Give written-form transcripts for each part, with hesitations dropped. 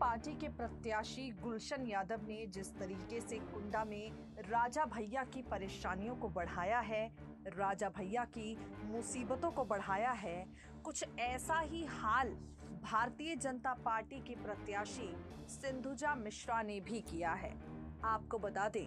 Party के प्रत्याशी गुलशन यादव ने जिस तरीके से कुंडा में राजा भैया की परेशानियों को बढ़ाया है, राजा भैया की मुसीबतों को बढ़ाया है, कुछ ऐसा ही हाल भारतीय जनता पार्टी के प्रत्याशी सिंधुजा मिश्रा ने भी किया है। आपको बता दें,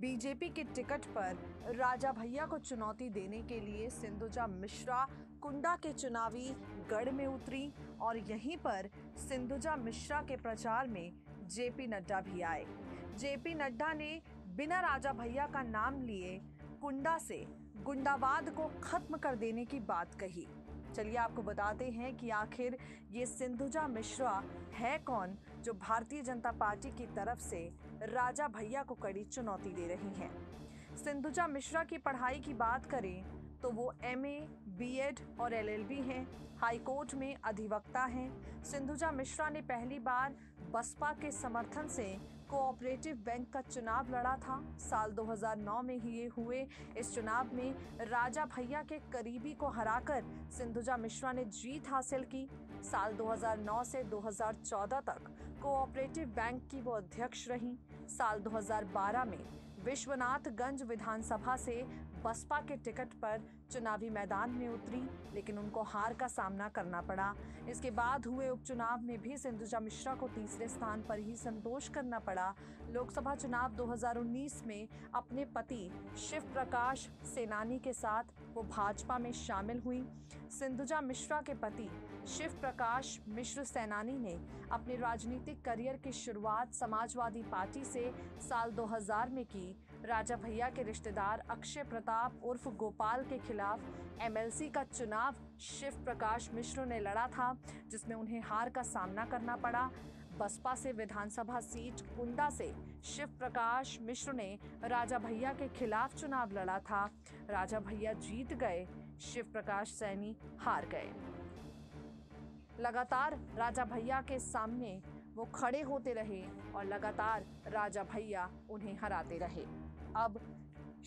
बीजेपी के टिकट पर राजा भैया को चुनौती देने के लिए सिंधुजा मिश्रा कुंडा के चुनावी गढ़ में उतरी और यहीं पर सिंधुजा मिश्रा के प्रचार में जेपी नड्डा भी आए। जेपी नड्डा ने बिना राजा भैया का नाम लिए कुंडा से गुंडावाद को खत्म कर देने की बात कही। चलिए आपको बताते हैं कि आखिर ये सिंधुजा मिश्रा है कौन जो भारतीय जनता पार्टी की तरफ से राजा भैया को कड़ी चुनौती दे रही हैं। सिंधुजा मिश्रा की पढ़ाई की बात करें तो वो एमए, बीएड और एलएलबी हैं, हाईकोर्ट में अधिवक्ता हैं। सिंधुजा मिश्रा ने पहली बार बसपा के समर्थन से कोऑपरेटिव बैंक का चुनाव लड़ा था। साल 2009 में ही ये हुए। इस चुनाव में राजा भैया के करीबी को हराकर सिंधुजा मिश्रा ने जीत हासिल की। साल 2009 से 2014 तक कोऑपरेटिव बैंक की वो अध्यक्ष रहीं। साल 2012 में विश्वनाथगंज विधानसभा से बसपा के टिकट पर चुनावी मैदान में उतरी, लेकिन उनको हार का सामना करना पड़ा। इसके बाद हुए उपचुनाव में भी सिंधुजा मिश्रा को तीसरे स्थान पर ही संतोष करना पड़ा। लोकसभा चुनाव 2019 में अपने पति शिव प्रकाश सेनानी के साथ वो भाजपा में शामिल हुई। सिंधुजा मिश्रा के पति शिव प्रकाश मिश्र सेनानी ने अपने राजनीतिक करियर की शुरुआत समाजवादी पार्टी से साल 2000 में की। राजा भैया के रिश्तेदार अक्षय प्रताप उर्फ गोपाल के खिलाफ एमएलसी का चुनाव शिव प्रकाश मिश्र ने लड़ा था, जिसमें उन्हें हार का सामना करना पड़ा। बसपा से विधानसभा सीट कुंडा से शिव प्रकाश मिश्र ने राजा भैया के खिलाफ चुनाव लड़ा था। राजा भैया जीत गए, शिव प्रकाश सैनी हार गए। लगातार राजा भैया के सामने वो खड़े होते रहे और लगातार राजा भैया उन्हें हराते रहे। अब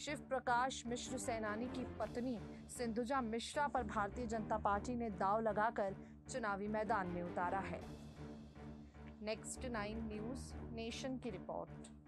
शिव प्रकाश मिश्र सेनानी की पत्नी सिंधुजा मिश्रा पर भारतीय जनता पार्टी ने दांव लगाकर चुनावी मैदान में उतारा है। नेक्स्ट 9 न्यूज़ नेशन की रिपोर्ट।